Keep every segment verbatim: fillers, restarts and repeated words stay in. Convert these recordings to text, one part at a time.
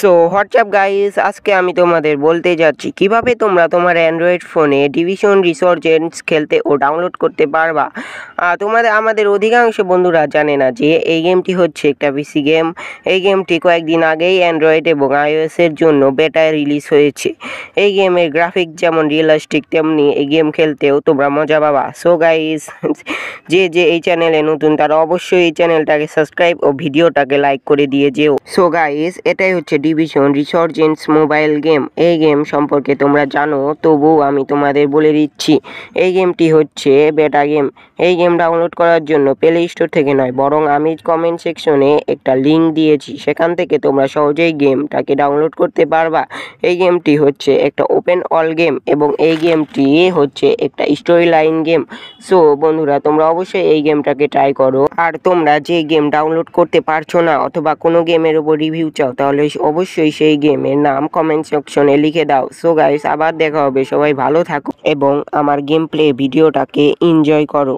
So WhatsApp guys, আজকে আমি তোমাদের বলতে যাচ্ছি কিভাবে তোমরা তোমার অ্যান্ড্রয়েড ফোনে ডিভিশন রিসার্জেন্স খেলতে ও ডাউনলোড করতে পারবা। তোমাদের আমাদের অধিকাংশ বন্ধুরা জানে না যে এই গেমটি হচ্ছে একটা পিসি গেম। এই গেমটি কয়েকদিন আগেই অ্যান্ড্রয়েড এবং আইওএসের জন্য বেটায় রিলিজ হয়েছে। এই গেমের গ্রাফিক যেমন রিয়েলিস্টিক তেমনি এই গেম খেলতেও তোমরা মজা পাবা। সো গাইস, যে যে এই চ্যানেলে নতুন তারা অবশ্যই এই চ্যানেলটাকে সাবস্ক্রাইব ও ভিডিওটাকে লাইক করে দিয়ে যেও। সো গাইস, এটাই হচ্ছে ডিভিশন রিসার্জেন্স মোবাইল গেম। এই গেম সম্পর্কে তোমরা জানো, তবুও আমি তোমাদের বলে দিচ্ছি। এই গেমটি হচ্ছে বেটা গেম। এই গেম ডাউনলোড করার জন্য প্লে স্টোর থেকে নয়, বরং আমি কমেন্ট সেকশনে একটা লিঙ্ক দিয়েছি, সেখান থেকে তোমরা সহজেই গেমটাকে ডাউনলোড করতে পারবা। এই গেমটি হচ্ছে একটা ওপেন অল গেম এবং এই গেমটি হচ্ছে একটা স্টোরি লাইন গেম। সো বন্ধুরা, তোমরা অবশ্যই এই গেমটাকে ট্রাই করো। আর তোমরা যে গেম ডাউনলোড করতে পারছো না অথবা কোনো গেমের উপর রিভিউ চাও, তাহলে অবশ্যই সেই গেমের নাম কমেন্ট সেকশনে লিখে দাও। সো গাইস, আবার দেখা হবে। সবাই ভালো থাকো এবং আমার গেম প্লে ভিডিওটাকে এনজয় করো।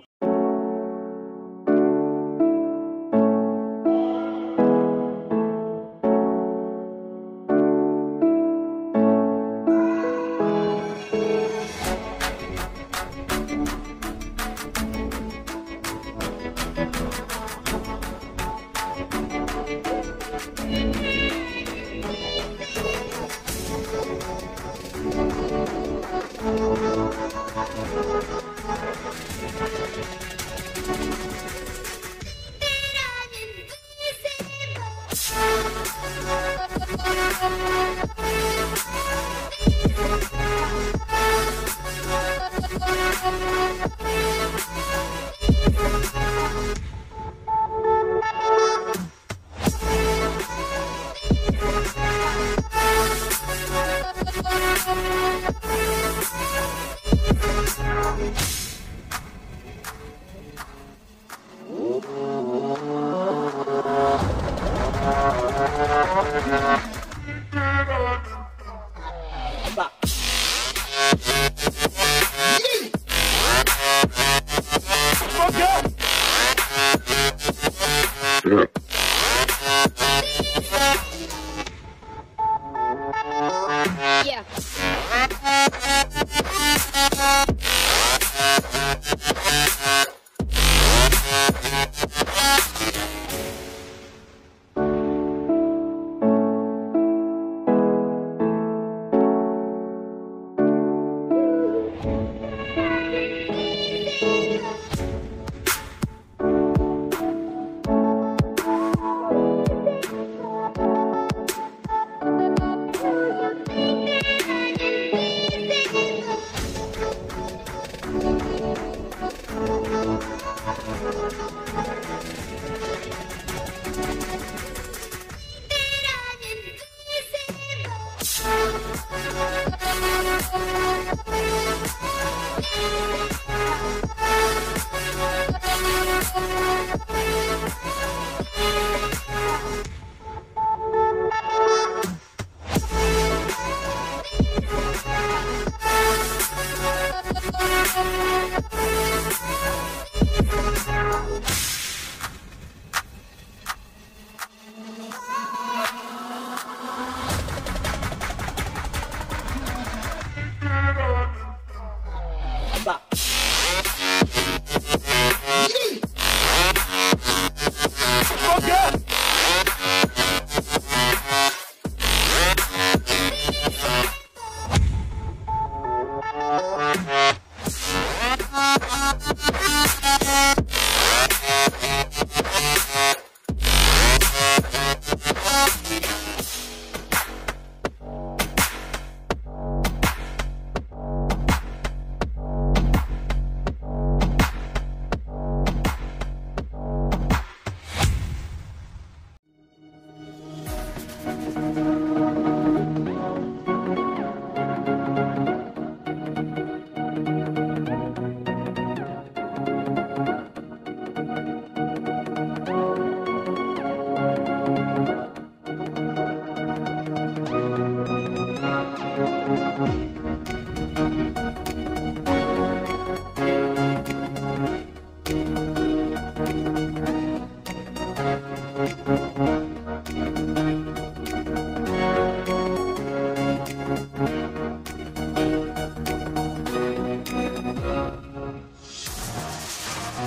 You